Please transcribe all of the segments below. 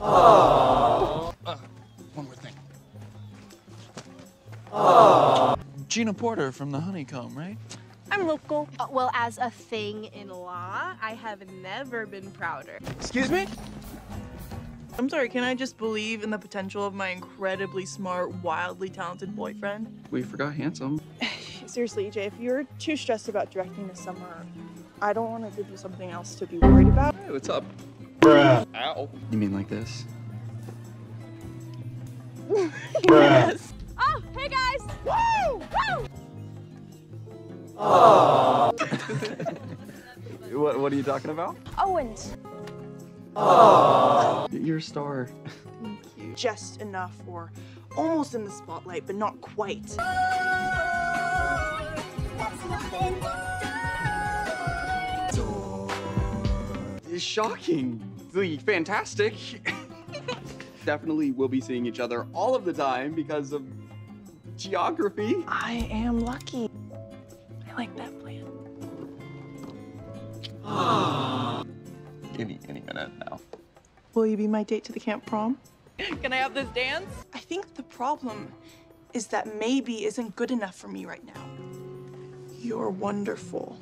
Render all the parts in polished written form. Aww. One more thing. Aww. Gina Porter from The Honeycomb, right? I'm local. Well, as a thing in law, I have never been prouder. Excuse me? I'm sorry, can I just believe in the potential of my incredibly smart, wildly talented boyfriend? We forgot handsome. Seriously, EJ, if you're too stressed about directing this summer, I don't want to give you something else to be worried about. Hey, what's up? Bruh. Ow. You mean like this? Yes. Oh, hey guys! Woo! Woo! Oh. What are you talking about? Owen's. Oh. You're a star. Thank you. Just enough, or almost in the spotlight, but not quite. Oh, that's nothing. It's shockingly fantastic. Definitely we'll be seeing each other all of the time because of geography. I am lucky. I like that plan. Oh. Any minute now. Will you be my date to the camp prom? Can I have this dance? I think the problem is that maybe isn't good enough for me right now. You're wonderful.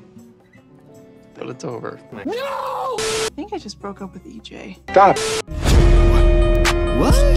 But it's over. No! I think I just broke up with EJ. Stop. What?